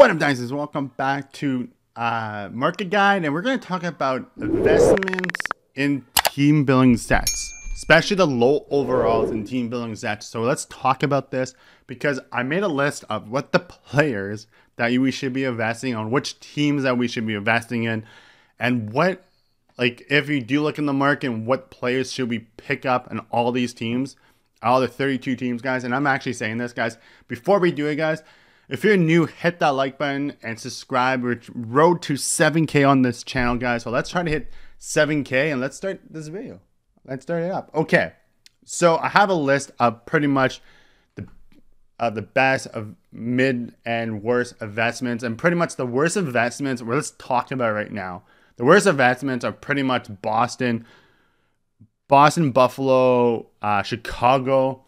What up, guys? Welcome back to Market Guide, and we're going to talk about investments in team building sets, especially the low overalls in team building sets. So let's talk about this because I made a list of what the players that we should be investing on, which teams that we should be investing in, and what, like, if you do look in the market, what players should we pick up in all these teams, all the 32 teams, guys. And I'm actually saying this, guys, before we do it, guys, if you're new, hit that like button and subscribe. We're road to 7K on this channel, guys. So let's try to hit 7K and let's start this video. Let's start it up. Okay, so I have a list of pretty much the best of mid and worst investments, and pretty much the worst investments we're just talking about right now. The worst investments are pretty much Boston, Buffalo, Chicago,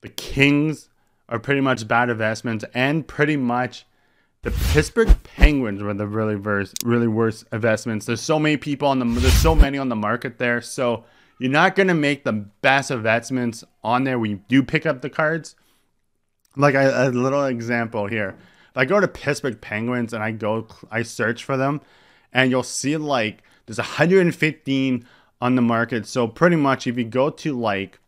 the Kings, are pretty much bad investments, and pretty much the Pittsburgh Penguins were the really worst investments. There's so many people on the, there's so many on the market there. So you're not going to make the best investments on there when you do pick up the cards. Like a little example here. If I go to Pittsburgh Penguins and I search for them, and you'll see like there's 115 on the market. So pretty much if you go to like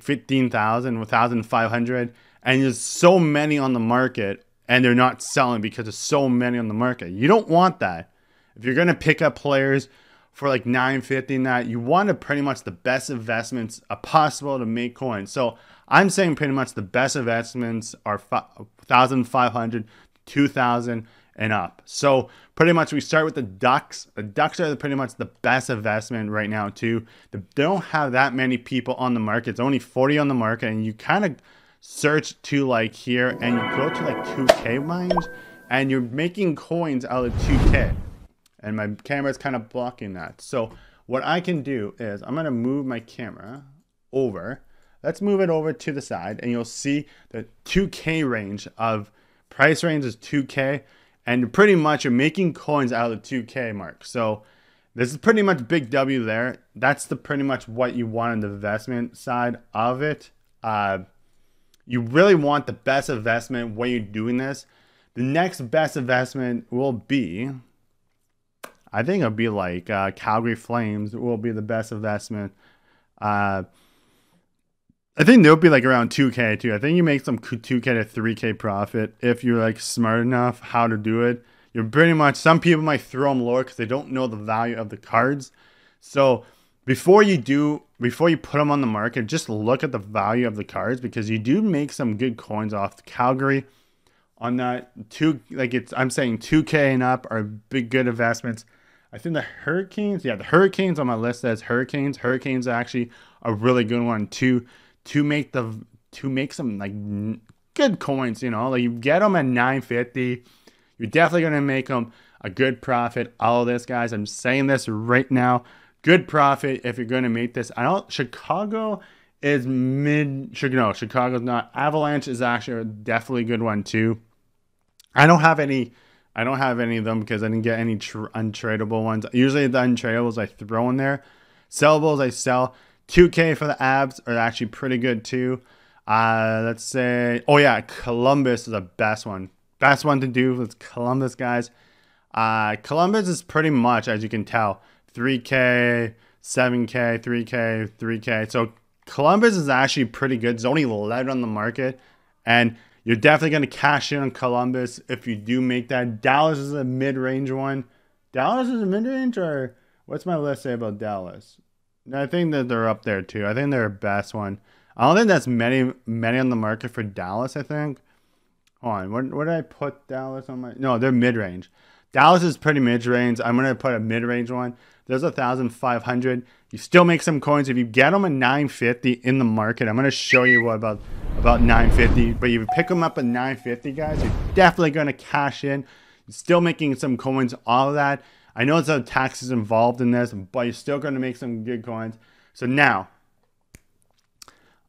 15,000, 1,500, and there's so many on the market and they're not selling because there's so many on the market. You don't want that. If you're going to pick up players for like 950 and that, you want to pretty much the best investments possible to make coins. So I'm saying pretty much the best investments are 1,500, 2,000 and up. So pretty much we start with the Ducks. The Ducks are pretty much the best investment right now too. They don't have that many people on the market. It's only 40 on the market, and you kind of search to like here and you go to like 2K mines and you're making coins out of 2K. And my camera is kind of blocking that. So what I can do is I'm going to move my camera over. Let's move it over to the side and you'll see the 2K range of price range is 2K. And pretty much you're making coins out of the 2K mark. So this is pretty much big W there. That's the pretty much what you want on the investment side of it. You really want the best investment when you're doing this. The next best investment will be, I think it'll be like Calgary Flames will be the best investment. I think they'll be like around 2K too. I think you make some 2K to 3K profit if you're like smart enough how to do it. You're pretty much, some people might throw them lower because they don't know the value of the cards. So before you put them on the market, just look at the value of the cards because you do make some good coins off Calgary on that two. Like it's, I'm saying 2K and up are big, good investments. I think the Hurricanes, yeah, the Hurricanes on my list says Hurricanes. Hurricanes are actually a really good one too. To make some like good coins, you know, like you get them at 950, you're definitely gonna make them a good profit. All of this, guys, I'm saying this right now, good profit if you're gonna make this. I don't. Chicago is mid. No, Chicago's not. Avalanche is actually a definitely good one too. I don't have any. I don't have any of them because I didn't get any untradeable ones. Usually the untradeables I throw in there. Sellables I sell. 2K for the Abs are actually pretty good too. Let's say, oh yeah, Columbus is the best one. Best one to do with Columbus, guys. Columbus is pretty much, as you can tell, 3K, 7K, 3K, 3K. So Columbus is actually pretty good. It's only 11 on the market, and you're definitely going to cash in on Columbus if you do make that. Dallas is a mid-range one. Dallas is a mid-range, or what's my list say about Dallas? I think that they're up there too. I think they're the best one. I don't think that's many on the market for Dallas, I think. Hold on, what did I put Dallas on my... No, they're mid-range. Dallas is pretty mid-range. I'm going to put a mid-range one. There's 1,500. You still make some coins. If you get them at 950 in the market, I'm going to show you what about 950. But if you pick them up at 950, guys, you're definitely going to cash in. You're still making some coins, all of that. I know there's no taxes involved in this, but you're still going to make some good coins. So now,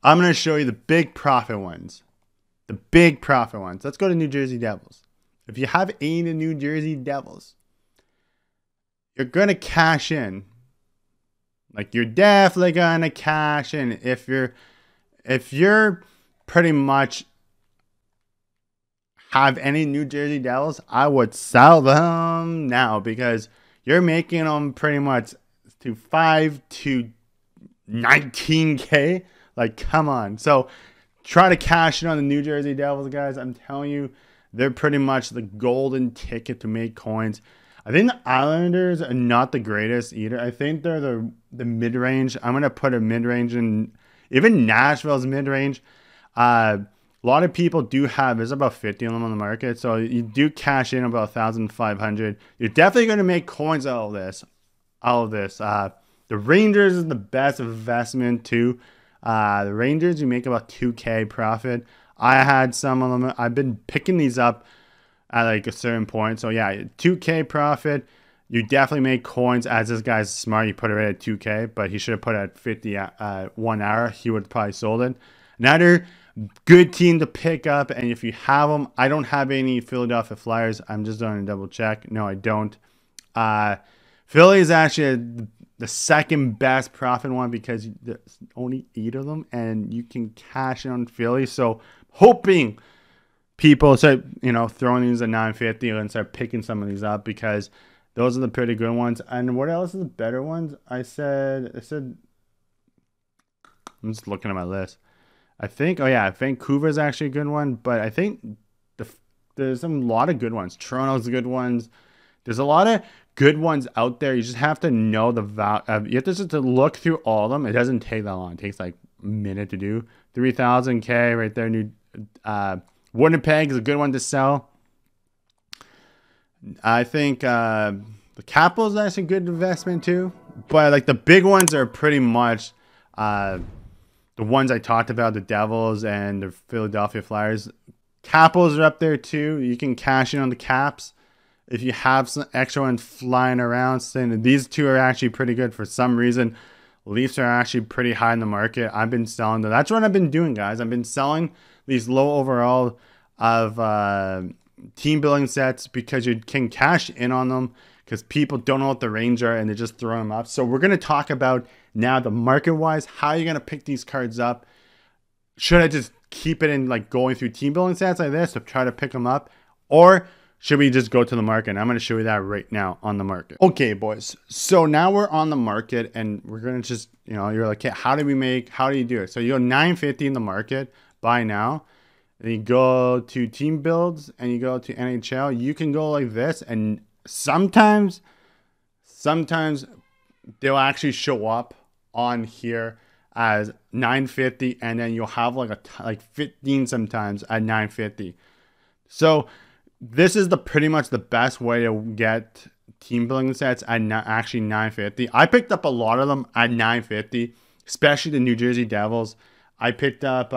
I'm going to show you the big profit ones. The big profit ones. Let's go to New Jersey Devils. If you have any of the New Jersey Devils, you're going to cash in. Like, you're definitely going to cash in if you're pretty much have any New Jersey Devils, I would sell them now, because you're making them pretty much to 5 to 19K. Like, come on. So try to cash in on the New Jersey Devils, guys. I'm telling you, they're pretty much the golden ticket to make coins. I think the Islanders are not the greatest either. I think they're the mid-range. I'm going to put a mid-range in. Even Nashville's mid-range. A lot of people do have, there's about 50 of them on the market. So you do cash in about 1,500. You're definitely going to make coins out of this. The Rangers is the best investment too. The Rangers, you make about 2K profit. I had some of them. I've been picking these up at like a certain point. So yeah, 2K profit. You definitely make coins, as this guy's smart. You put it right at 2K, but he should have put it at 50 at 1 hour. He would have probably sold it. Another good team to pick up, and if you have them, I don't have any Philadelphia Flyers. I'm just going to double check. No, I don't. Philly is actually the second best profit one, because there's only 8 of them and you can cash in on Philly. So hoping people start, you know, throwing these at 950 and start picking some of these up, because those are the pretty good ones. And what else is the better ones? I said I'm just looking at my list. I think, oh yeah, Vancouver is actually a good one, but I think there's a lot of good ones. Toronto's good ones. There's a lot of good ones out there. You just have to know the value. You have to just look through all of them. It doesn't take that long. It takes like a minute to do. 3,000K right there. New Winnipeg is a good one to sell. I think the Capitals is actually a good investment too. But like the big ones are pretty much the ones I talked about, the Devils and the Philadelphia Flyers. Capitals are up there too. You can cash in on the Caps. If you have some extra ones flying around, saying these two are actually pretty good for some reason. Leafs are actually pretty high in the market. I've been selling them. That's what I've been doing, guys. I've been selling these low overall of team building sets, because you can cash in on them, because people don't know what the range are and they just throw them up. So we're going to talk about now the market-wise, how you're going to pick these cards up. Should I just keep it in like going through team building sets like this to try to pick them up, or should we just go to the market? And I'm going to show you that right now on the market. Okay, boys. So now we're on the market, and we're going to just, you know, you're like, hey, how do you do it? So you go 950 in the market, buy now. And you go to team builds and you go to NHL. You can go like this, and sometimes they'll actually show up on here as 950, and then you'll have like like 15 sometimes at 950. So this is the pretty much the best way to get team building sets at actually 950. I picked up a lot of them at 950, especially the New Jersey Devils. I picked up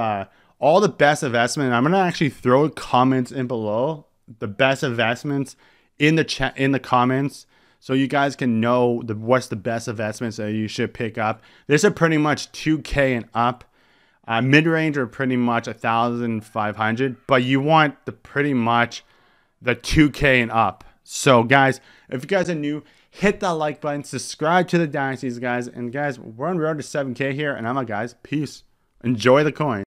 all the best investment. I'm gonna actually throw comments in below the best investments in the chat, in the comments, so you guys can know what's the best investments that you should pick up. This is pretty much 2K and up. Mid-range are pretty much 1,500, but you want the pretty much the 2K and up. So guys, if you guys are new, hit that like button, subscribe to the Dynasties, guys. And guys, we're on road to 7K here, and I'm out, guys. Peace. Enjoy the coin.